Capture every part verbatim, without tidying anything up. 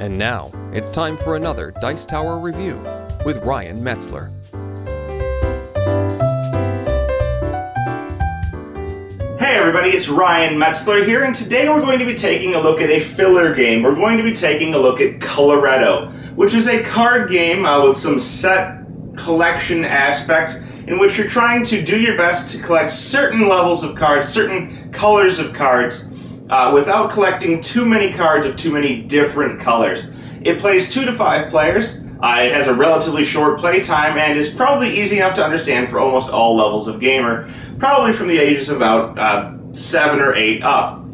And now, it's time for another Dice Tower review with Ryan Metzler. Hey everybody, it's Ryan Metzler here, and today we're going to be taking a look at a filler game. We're going to be taking a look at Coloretto, which is a card game uh, with some set collection aspects in which you're trying to do your best to collect certain levels of cards, certain colors of cards, uh, without collecting too many cards of too many different colors. It plays two to five players, uh, it has a relatively short play time, and is probably easy enough to understand for almost all levels of gamer, probably from the ages of about uh, seven or eight up.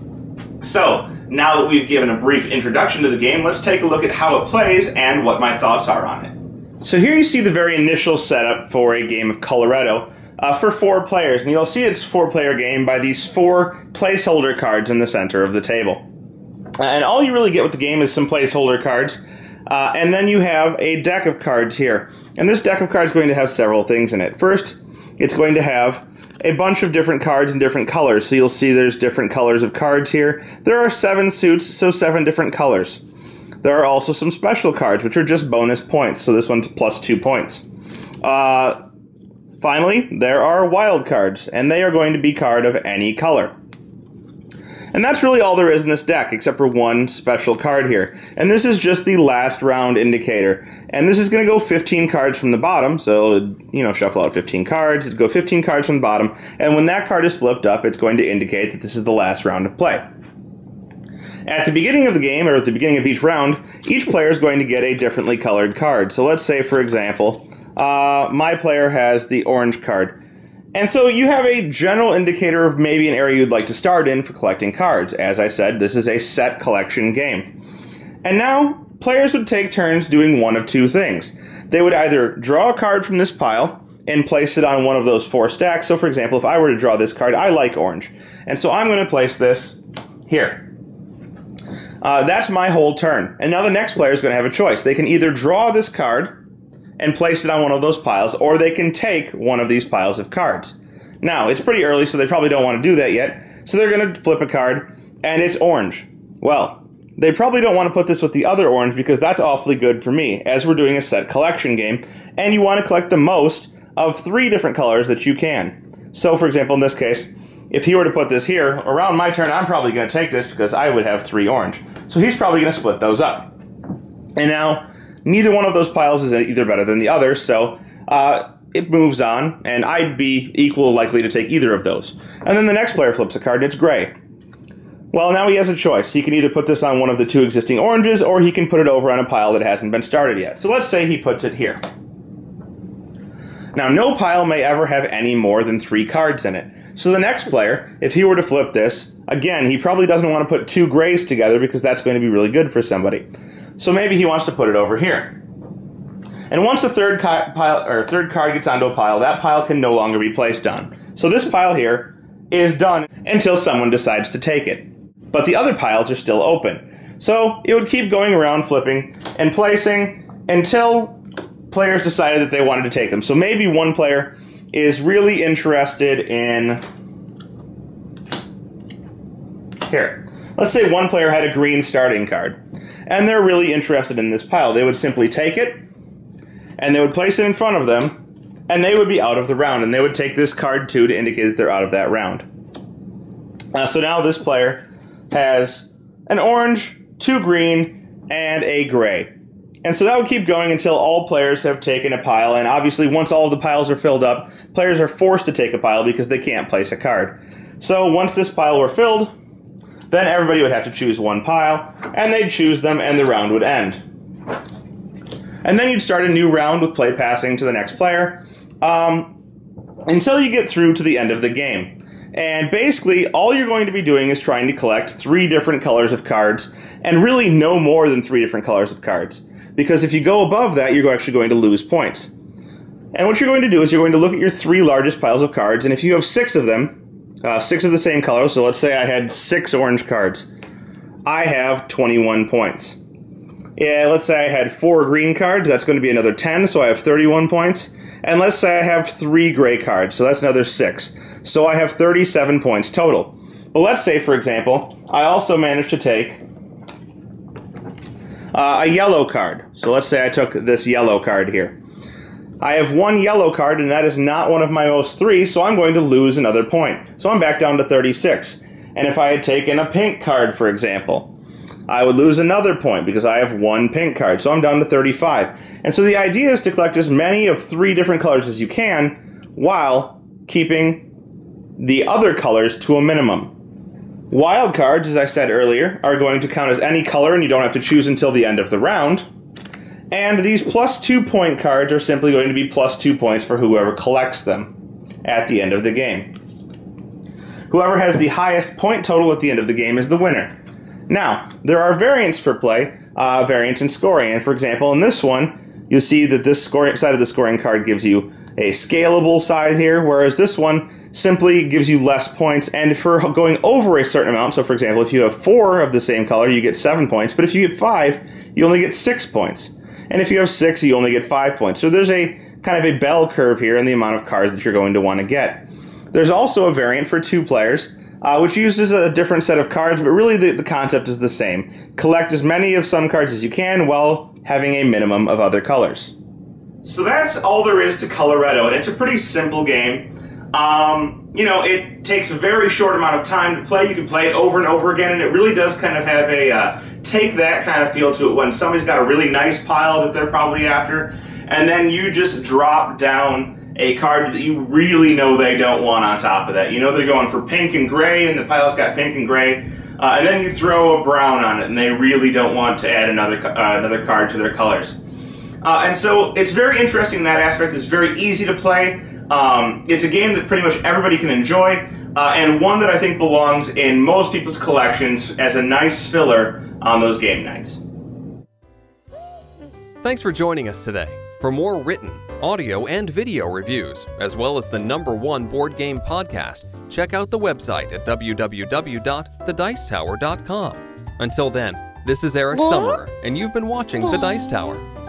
So, now that we've given a brief introduction to the game, let's take a look at how it plays and what my thoughts are on it. So here you see the very initial setup for a game of Coloretto uh, for four players, and you'll see it's a four-player game by these four placeholder cards in the center of the table. Uh, and all you really get with the game is some placeholder cards, uh, and then you have a deck of cards here. And this deck of cards is going to have several things in it. First, it's going to have a bunch of different cards in different colors, so you'll see there's different colors of cards here. There are seven suits, so seven different colors. There are also some special cards, which are just bonus points, so this one's plus two points. Uh, finally, there are wild cards, and they are going to be card of any color. And that's really all there is in this deck, except for one special card here. And this is just the last round indicator. And this is going to go fifteen cards from the bottom, so, you know, shuffle out fifteen cards, it'll go fifteen cards from the bottom, and when that card is flipped up, it's going to indicate that this is the last round of play. At the beginning of the game, or at the beginning of each round, each player is going to get a differently colored card. So let's say, for example, uh, my player has the orange card. And so you have a general indicator of maybe an area you'd like to start in for collecting cards. As I said, this is a set collection game. And now, players would take turns doing one of two things. They would either draw a card from this pile and place it on one of those four stacks. So, for example, if I were to draw this card, I like orange. And so I'm going to place this here. Uh, that's my whole turn. And now the next player is going to have a choice. They can either draw this card and place it on one of those piles, or they can take one of these piles of cards. Now, it's pretty early, so they probably don't want to do that yet. So they're going to flip a card, and it's orange. Well, they probably don't want to put this with the other orange, because that's awfully good for me, as we're doing a set collection game, and you want to collect the most of three different colors that you can. So, for example, in this case, if he were to put this here, around my turn, I'm probably going to take this because I would have three orange. So he's probably going to split those up. And now, neither one of those piles is either better than the other, so uh, it moves on, and I'd be equal likely to take either of those. And then the next player flips a card, and it's gray. Well, now he has a choice. He can either put this on one of the two existing oranges, or he can put it over on a pile that hasn't been started yet. So let's say he puts it here. Now, no pile may ever have any more than three cards in it. So the next player, if he were to flip this, again, he probably doesn't want to put two grays together because that's going to be really good for somebody. So maybe he wants to put it over here. And once the third, pile, or third card gets onto a pile, that pile can no longer be placed on. So this pile here is done until someone decides to take it. But the other piles are still open. So it would keep going around flipping and placing until players decided that they wanted to take them. So maybe one player is really interested in here. Let's say one player had a green starting card, and they're really interested in this pile. They would simply take it, and they would place it in front of them, and they would be out of the round, and they would take this card too to indicate that they're out of that round. Uh, so now this player has an orange, two green, and a gray. And so that would keep going until all players have taken a pile, and obviously once all of the piles are filled up, players are forced to take a pile because they can't place a card. So once this pile were filled, then everybody would have to choose one pile, and they'd choose them, and the round would end. And then you'd start a new round with play passing to the next player, um, until you get through to the end of the game. And basically, all you're going to be doing is trying to collect three different colors of cards, and really no more than three different colors of cards. Because if you go above that, you're actually going to lose points. And what you're going to do is you're going to look at your three largest piles of cards, and if you have six of them, uh, six of the same color, so let's say I had six orange cards, I have twenty-one points. Yeah, let's say I had four green cards, that's going to be another ten, so I have thirty-one points. And let's say I have three gray cards, so that's another six. So I have thirty-seven points total. But let's say, for example, I also managed to take Uh, a yellow card. So let's say I took this yellow card here. I have one yellow card, and that is not one of my most three, so I'm going to lose another point. So I'm back down to thirty-six. And if I had taken a pink card, for example, I would lose another point because I have one pink card, so I'm down to thirty-five. And so the idea is to collect as many of three different colors as you can while keeping the other colors to a minimum. Wild cards, as I said earlier, are going to count as any color, and you don't have to choose until the end of the round. And these plus two point cards are simply going to be plus two points for whoever collects them at the end of the game. Whoever has the highest point total at the end of the game is the winner. Now, there are variants for play, uh, variants in scoring. And for example, in this one, you'll see that this scoring side of the scoring card gives you a scalable side here, whereas this one simply gives you less points. And for going over a certain amount, so for example, if you have four of the same color, you get seven points. But if you get five, you only get six points. And if you have six, you only get five points. So there's a kind of a bell curve here in the amount of cards that you're going to want to get. There's also a variant for two players, Uh, which uses a different set of cards, but really the, the concept is the same. Collect as many of some cards as you can while having a minimum of other colors. So that's all there is to Coloretto, and it's a pretty simple game. Um, you know, it takes a very short amount of time to play. You can play it over and over again, and it really does kind of have a uh, take that kind of feel to it when somebody's got a really nice pile that they're probably after, and then you just drop down a card that you really know they don't want on top of that. You know they're going for pink and gray, and the pile's got pink and gray, uh, and then you throw a brown on it, and they really don't want to add another uh, another card to their colors. Uh, and so it's very interesting in that aspect. It's very easy to play. Um, it's a game that pretty much everybody can enjoy, uh, and one that I think belongs in most people's collections as a nice filler on those game nights. Thanks for joining us today. For more written, audio, and video reviews, as well as the number one board game podcast, check out the website at w w w dot the dice tower dot com. Until then, this is Eric Sommer, and you've been watching The Dice Tower.